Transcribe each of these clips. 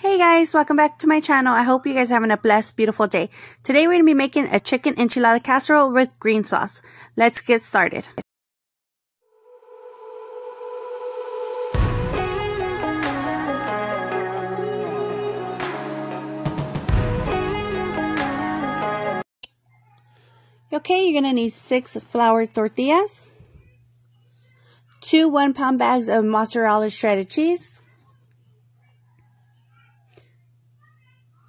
Hey guys, welcome back to my channel. I hope you guys are having a blessed, beautiful day. Today we're going to be making a chicken enchilada casserole with green sauce. Let's get started. Okay, you're going to need 6 flour tortillas, 2 1-pound bags of mozzarella shredded cheese,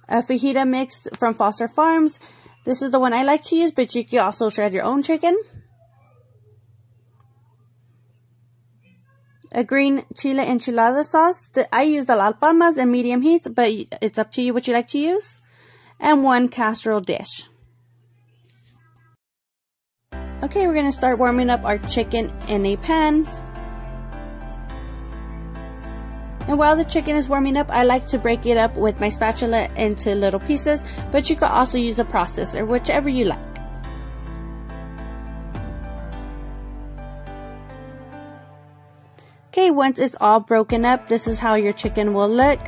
a fajita mix from Foster Farms. This is the one I like to use, but you can also shred your own chicken. A green chile enchilada sauce. I use the Las Palmas in medium heat, but it's up to you what you like to use. And 1 casserole dish. Okay, we're gonna start warming up our chicken in a pan. And while the chicken is warming up, I like to break it up with my spatula into little pieces, but you could also use a processor, whichever you like. Okay, once it's all broken up, this is how your chicken will look.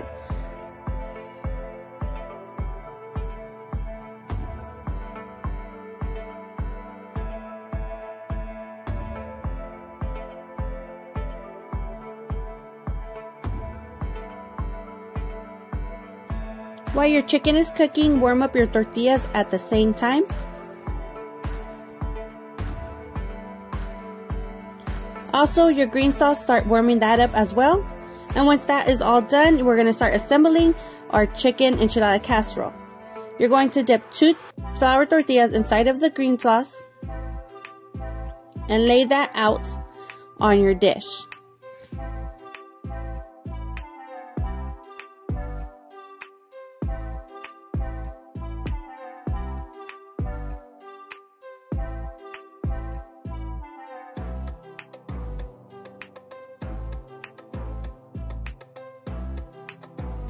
While your chicken is cooking, warm up your tortillas at the same time. Also, your green sauce, start warming that up as well. And once that is all done, we're going to start assembling our chicken enchilada casserole. You're going to dip 2 flour tortillas inside of the green sauce and lay that out on your dish.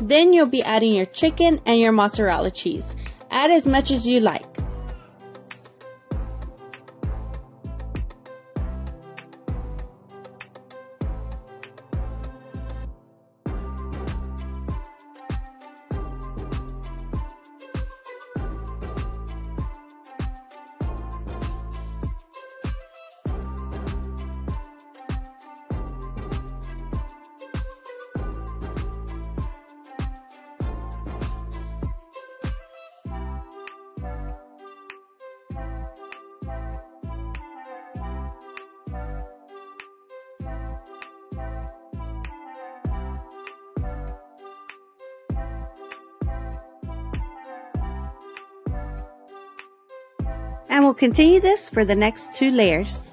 Then you'll be adding your chicken and your mozzarella cheese. Add as much as you like. And we'll continue this for the next 2 layers.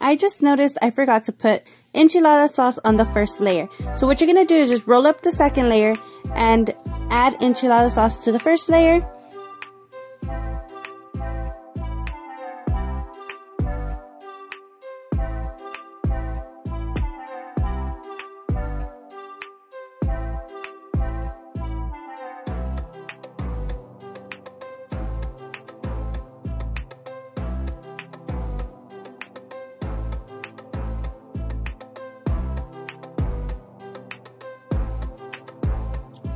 I just noticed I forgot to put enchilada sauce on the first layer. So what you're going to do is just roll up the second layer and add enchilada sauce to the first layer.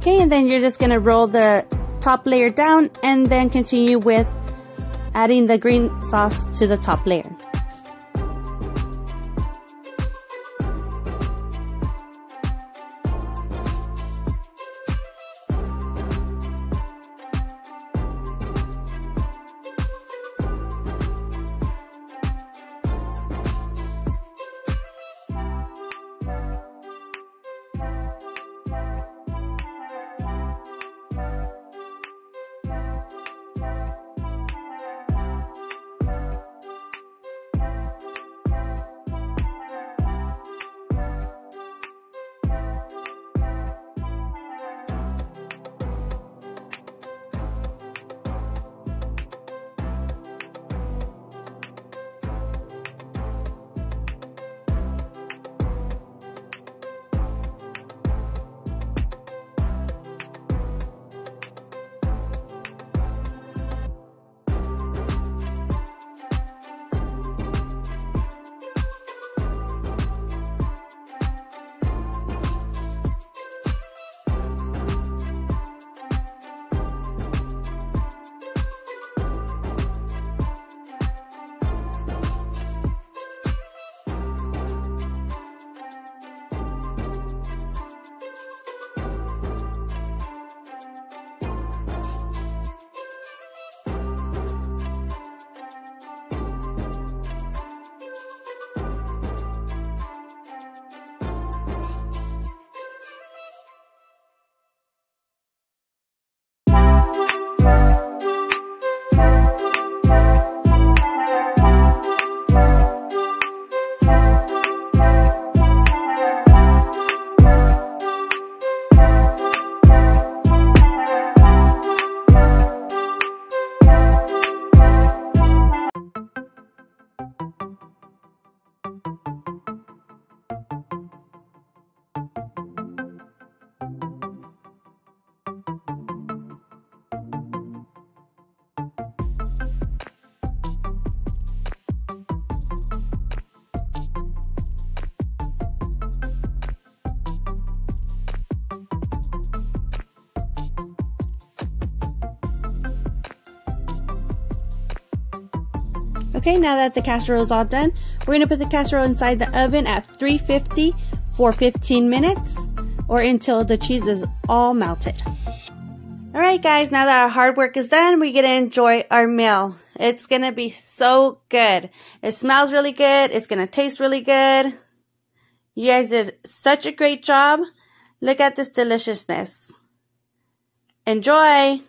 Okay, and then you're just going to roll the top layer down and then continue with adding the green sauce to the top layer. Okay, now that the casserole is all done, we're gonna put the casserole inside the oven at 350 for 15 minutes or until the cheese is all melted. Alright guys, now that our hard work is done, we get to enjoy our meal. It's gonna be so good. It smells really good. It's gonna taste really good. You guys did such a great job. Look at this deliciousness. Enjoy!